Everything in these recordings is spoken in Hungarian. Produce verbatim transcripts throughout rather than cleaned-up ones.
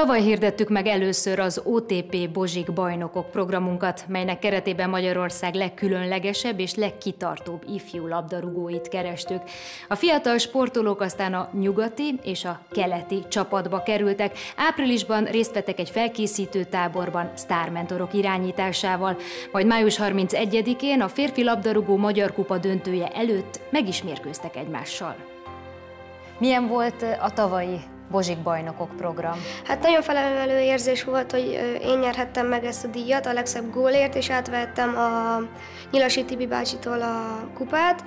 Tavaly hirdettük meg először az o té pé-Bozsik bajnokok programunkat, melynek keretében Magyarország legkülönlegesebb és legkitartóbb ifjú labdarúgóit kerestük. A fiatal sportolók aztán a nyugati és a keleti csapatba kerültek. Áprilisban részt vettek egy felkészítő táborban sztármentorok irányításával, majd május harmincegyedikén a férfi labdarúgó Magyar Kupa döntője előtt meg is mérkőztek egymással. Milyen volt a tavalyi Bozsik bajnokok program? Hát nagyon felemelő érzés volt, hogy én nyerhettem meg ezt a díjat a legszebb gólért, és átvehettem a Nyilasi Tibi bácsitól a kupát,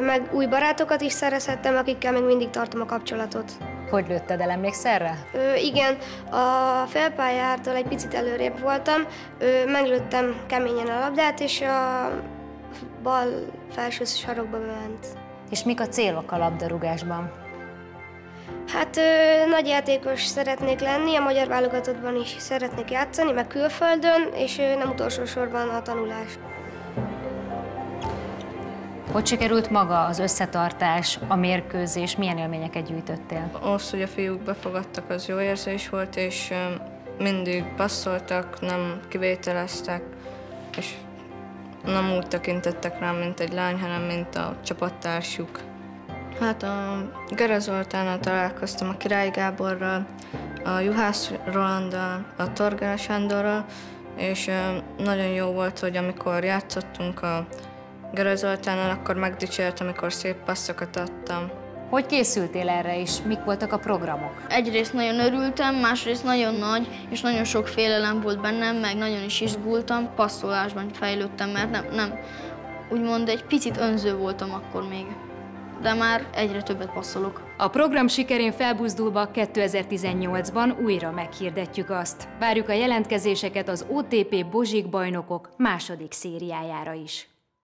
meg új barátokat is szerezhettem, akikkel még mindig tartom a kapcsolatot. Hogy lőtted el, emlékszel rá? Ö, igen, a félpályától egy picit előrébb voltam, ö, meglőttem keményen a labdát, és a bal felső sarokba ment. És mik a célok a labdarúgásban? Hát ö, nagy játékos szeretnék lenni, a magyar válogatottban is szeretnék játszani, meg külföldön, és ö, nem utolsó sorban a tanulás. Hogy sikerült maga az összetartás, a mérkőzés, milyen élményeket gyűjtöttél? Az, hogy a fiúk befogadtak, az jó érzés volt, és ö, mindig passzoltak, nem kivételeztek, és nem úgy tekintettek rám, mint egy lány, hanem mint a csapattársuk. Hát a Göre Zoltánnal találkoztam, a Király Gáborral, a Juhász Rolanddal, a Torgel Sándorral, és nagyon jó volt, hogy amikor játszottunk a Göre Zoltánnal, akkor megdicsért, amikor szép passzokat adtam. Hogy készültél erre, és mik voltak a programok? Egyrészt nagyon örültem, másrészt nagyon nagy, és nagyon sok félelem volt bennem, meg nagyon is izgultam. Passzolásban fejlődtem, mert nem, nem úgymond egy picit önző voltam akkor még, de már egyre többet passzolok. A program sikerén felbuzdulva kétezer-tizennyolcban újra meghirdetjük azt. Várjuk a jelentkezéseket az o té pé-Bozsik bajnokok második szériájára is.